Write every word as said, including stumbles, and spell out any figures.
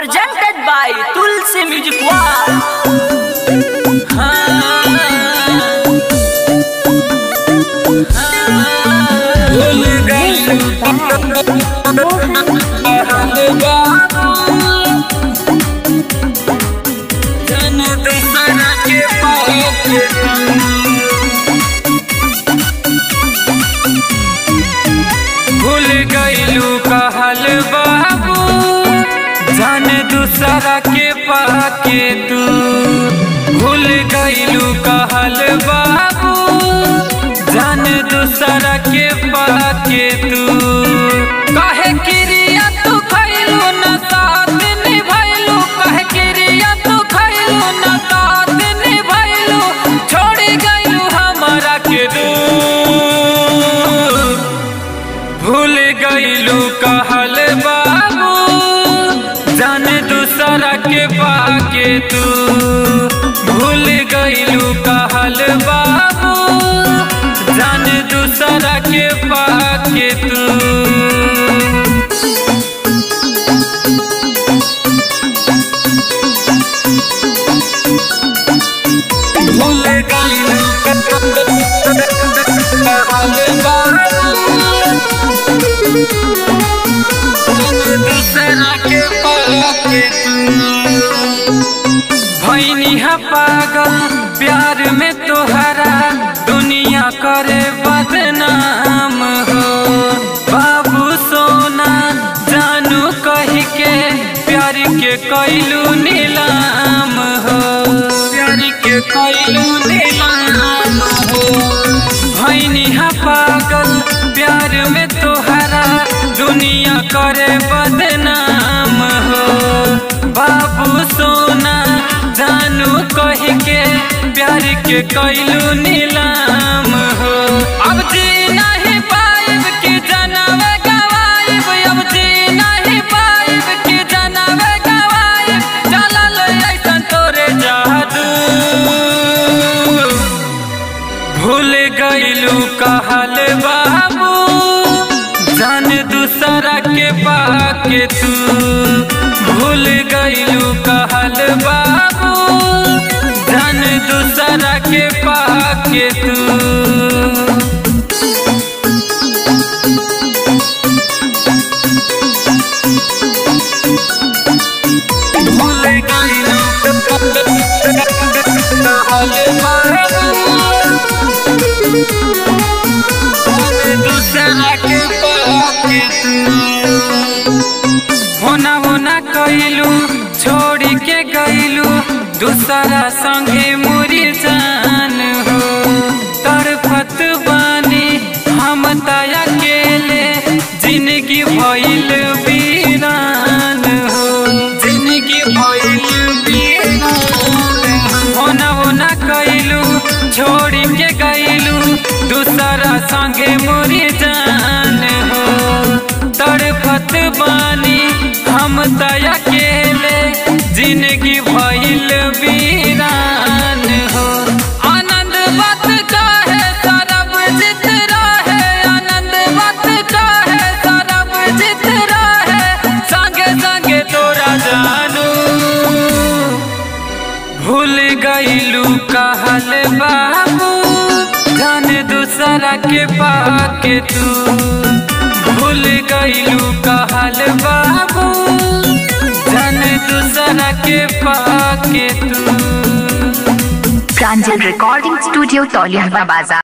presented by Tulsi Music World. दूसरा के पाके तू भूल गईलू कहल बाबू जान दूसरा के पाके तू कहे किरिया तू खइलू न साथ निभइलू कहे किरिया तू खइलू न साथ निभइलू छोड़ गईलू हमारा के दूर भूल गईलू कहल बाबू जाने दूसरा के पाके तू भूल गईलू कहल बाबू जाने दूसरा के पाके तू भूल गईलू कहल बाबू दूसरा के भैया पागल प्यार में तोहरा दुनिया करे बदनाम हो बाबू सोना जानू कह के प्यार के कैलू नीलाम हो प्यार के कैलू नीलाम हो भैया पागल प्यार में तोहरा दुनिया करे बदनाम हो बाबू सोना जानू कह के प्यार के कैलू नीलाम हो अब जी नहीं पाइब के जनम गवाइब अब जी नहीं पाइब के जनम गवाइब चलल ऐसन तोरे जादू भूल गईलू कहल बाबू जान दूसरा के पाके तू भूल गईलू कहल बाबू जान दूसरा के पाके तू भूल गईलू कहल बाबू दूसरा के पाके तू होना होना कइलू छोड़ के गइलू दूसरा संगे मोरी जान हो तड़फत बानी हम तया अकेले जिंदगी भइल वीरान हो जिंदगी भइल वीरान होना होना कइलू छोड़ के गइलू दूसरा संगे मोरी जान हो तड़फत बानी हम तया अकेले जिंदगी भइल वीरान हो आनंद बात काहे सरब जित रहे आनंद बात काहे सरब जित रहे संगे संगे तोरा जानू भूल गईलू कहल बाबू जाने दूसरा के पाके तू भूल गईलू कहल बाबू जाने दूसरा के पाके तू प्रांजल रिकॉर्डिंग स्टूडियो तौलिहावा बाजार।